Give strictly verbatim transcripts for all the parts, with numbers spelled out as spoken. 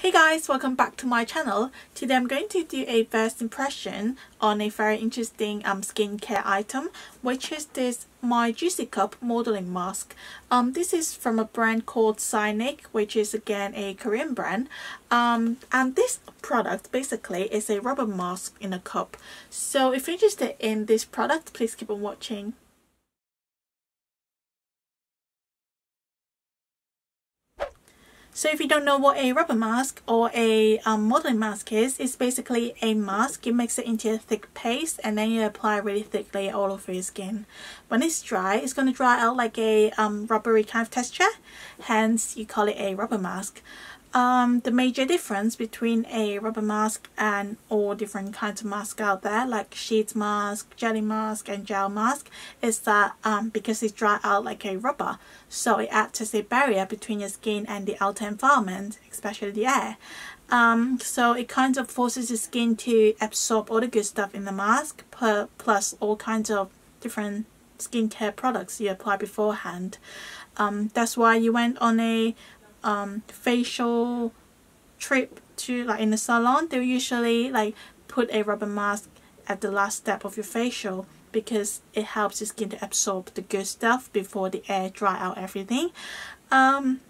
Hey guys, welcome back to my channel. Today I'm going to do a first impression on a very interesting um, skincare item, which is this My Juicy Cup modeling mask. Um, this is from a brand called Scinic, which is again a Korean brand. Um, and this product basically is a rubber mask in a cup. So if you're interested in this product, please keep on watching. So if you don't know what a rubber mask or a um, modeling mask is, it's basically a mask. You mix it into a thick paste and then you apply really thickly all over your skin. When it's dry, it's going to dry out like a um, rubbery kind of texture, hence you call it a rubber mask. Um, the major difference between a rubber mask and all different kinds of masks out there, like sheet mask, jelly mask and gel mask, is that um, because it's dry out like a rubber, so it acts as a barrier between your skin and the outer environment, especially the air. Um, so it kind of forces the skin to absorb all the good stuff in the mask, per, plus all kinds of different skincare products you apply beforehand. Um, that's why you went on a um facial trip to like in the salon, they'll usually like put a rubber mask at the last step of your facial because it helps your skin to absorb the good stuff before the air dry out everything. Um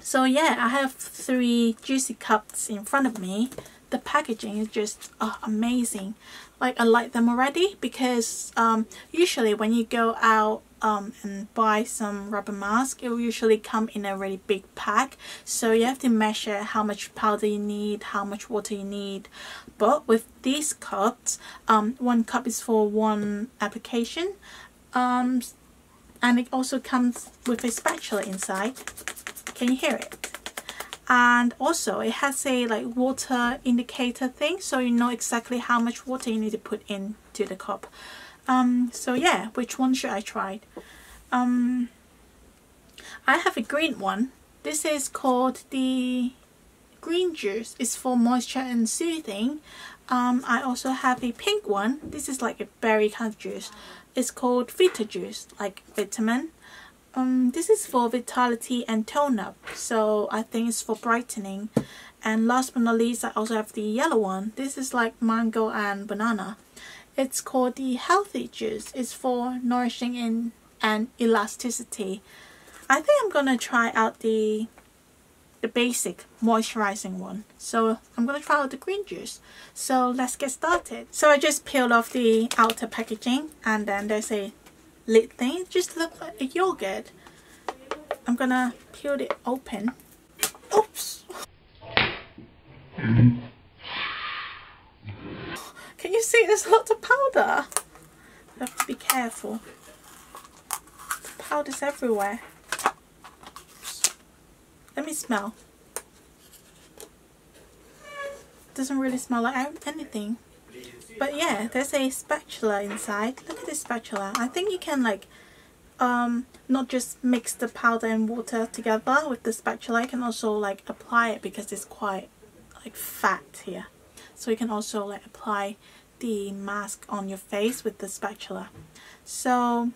so yeah, I have three juicy cups in front of me. The packaging is just oh, amazing. Like I like them already because um usually when you go out Um, and buy some rubber mask, it will usually come in a really big pack, so you have to measure how much powder you need, how much water you need. But with these cups, um, one cup is for one application, um, and it also comes with a spatula inside. Can you hear it? And also it has a like water indicator thing, so you know exactly how much water you need to put into the cup. Um, so yeah, which one should I try? Um, I have a green one. This is called the green juice. It's for moisture and soothing. Um, I also have a pink one. This is like a berry kind of juice. It's called Vita juice, like vitamin. Um, this is for vitality and tone up. So I think it's for brightening. And last but not least, I also have the yellow one. This is like mango and banana. It's called the healthy juice. It's for nourishing and, and elasticity. I think I'm gonna try out the the basic moisturizing one. So I'm gonna try out the green juice. So let's get started. So I just peeled off the outer packaging and then there's a lid thing. It just looks like a yogurt. I'm gonna peel it open. Oops. Can you see there's lots of powder? You have to be careful. The powder's everywhere. Let me smell. Doesn't really smell like anything. But yeah, there's a spatula inside. Look at this spatula. I think you can like um not just mix the powder and water together with the spatula, you can also like apply it because it's quite like fat here. So you can also like apply the mask on your face with the spatula. So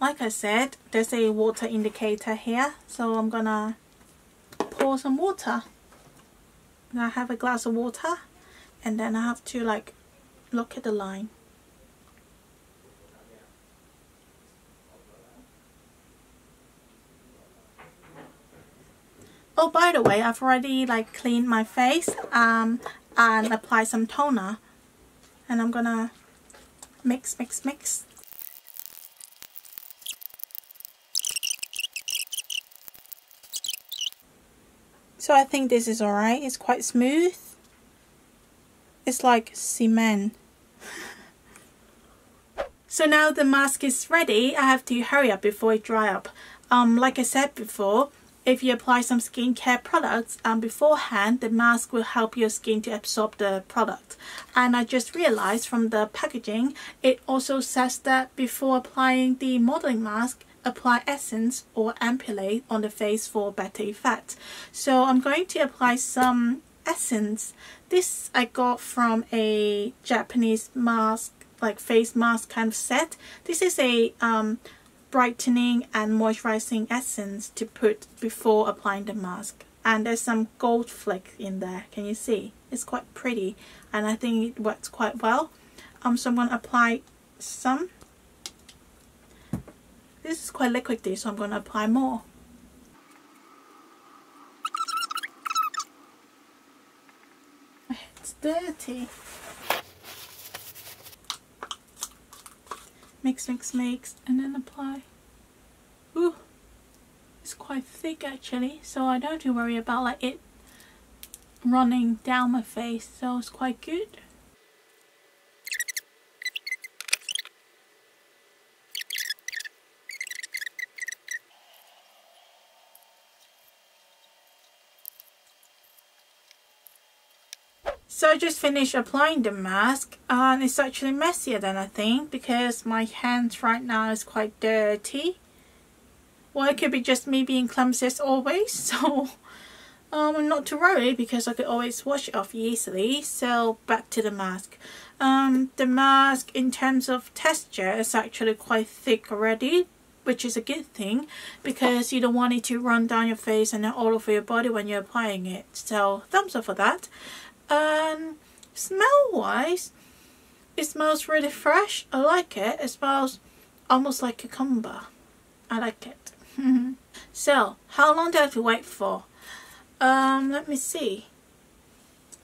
like I said, there's a water indicator here, so I'm gonna pour some water. And I have a glass of water and then I have to like look at the line. Oh, by the way, I've already like cleaned my face um, and applied some toner, and I'm gonna mix, mix, mix. So I think this is alright. It's quite smooth. It's like cement. So now the mask is ready. I have to hurry up before it dry up. Um, like I said before, if you apply some skincare products um, beforehand, the mask will help your skin to absorb the product. And I just realized from the packaging, it also says that before applying the modeling mask, apply essence or ampoule on the face for better effect. So I'm going to apply some essence. This I got from a Japanese mask, like face mask kind of set. This is a um, brightening and moisturizing essence to put before applying the mask. and there's some gold flakes in there. Can you see? It's quite pretty, and I think it works quite well. Um, so I'm going to apply some. This is quite liquidy, so I'm going to apply more. It's dirty. Mix, mix, mix, and then apply. Ooh, it's quite thick actually, so I don't have to worry about like it running down my face, so it's quite good. So I just finished applying the mask, and it's actually messier than I think because my hands right now is quite dirty. Well, it could be just me being clumsy as always, so um, I'm not too worried because I could always wash it off easily. So back to the mask. Um, the mask in terms of texture is actually quite thick already, which is a good thing because you don't want it to run down your face and then all over your body when you're applying it. So thumbs up for that. Um, smell wise, it smells really fresh. I like it. It smells almost like cucumber. I like it. So how long do I have to wait for? Um, let me see.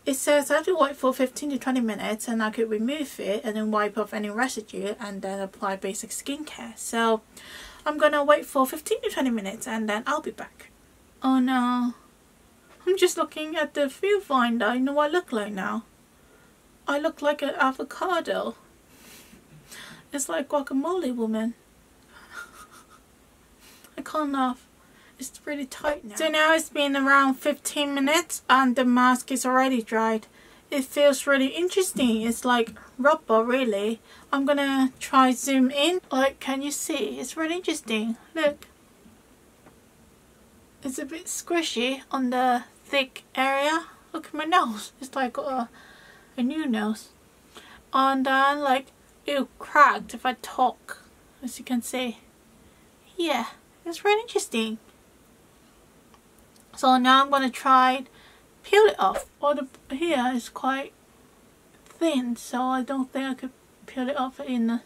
It says I have to wait for fifteen to twenty minutes, and I could remove it and then wipe off any residue and then apply basic skincare. So I'm gonna wait for fifteen to twenty minutes and then I'll be back. Oh no. I'm just looking at the viewfinder. You know what I look like now? I look like an avocado. It's like guacamole, woman. I can't laugh. It's really tight now. So now it's been around fifteen minutes and the mask is already dried. It feels really interesting. It's like rubber, really. I'm gonna try zoom in. Like, can you see? It's really interesting. Look. It's a bit squishy on the thick area. Look at my nose. It's like a, a new nose. And then like it cracked if I talk, as you can see. Yeah, it's really interesting. So now I'm gonna try peel it off. All the here is quite thin, so I don't think I could peel it off in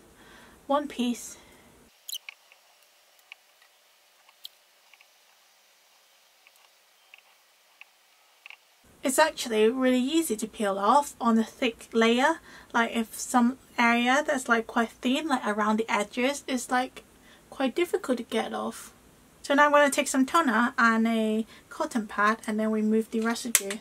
one piece. It's actually really easy to peel off on a thick layer. Like if some area that's like quite thin, like around the edges, is like quite difficult to get off. So now I'm going to take some toner and a cotton pad and then remove the residue.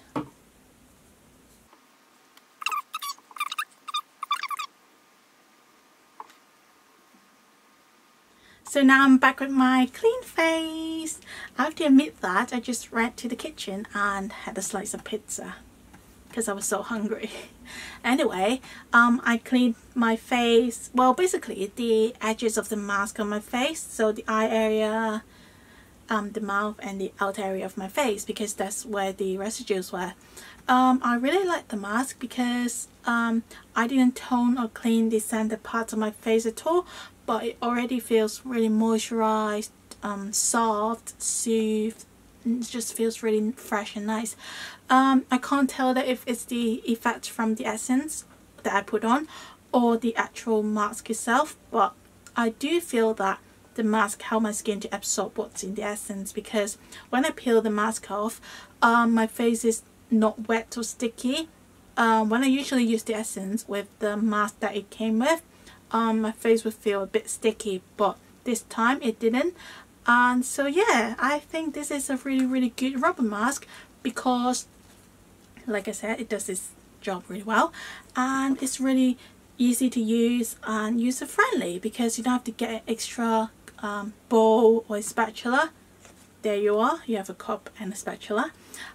So now I'm back with my clean face. I have to admit that I just ran to the kitchen and had a slice of pizza because I was so hungry. Anyway, um, I cleaned my face, well basically the edges of the mask on my face, so the eye area, um, the mouth and the outer area of my face because that's where the residues were. Um, I really like the mask because um, I didn't tone or clean the center parts of my face at all. But it already feels really moisturized, um, soft, soothed, and it just feels really fresh and nice. Um, I can't tell that if it's the effect from the essence that I put on or the actual mask itself, but I do feel that the mask helped my skin to absorb what's in the essence because when I peel the mask off, um, my face is not wet or sticky. Um, when I usually use the essence with the mask that it came with, Um, my face would feel a bit sticky, but this time it didn't. And so yeah, I think this is a really really good rubber mask because like I said, it does its job really well and it's really easy to use and user friendly because you don't have to get an extra um, bowl or a spatula. There you are, you have a cup and a spatula.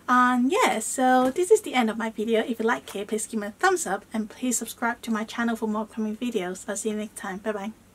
And yeah, so this is the end of my video. If you like it, please give me a thumbs up and please subscribe to my channel for more upcoming videos. I'll see you next time. Bye bye.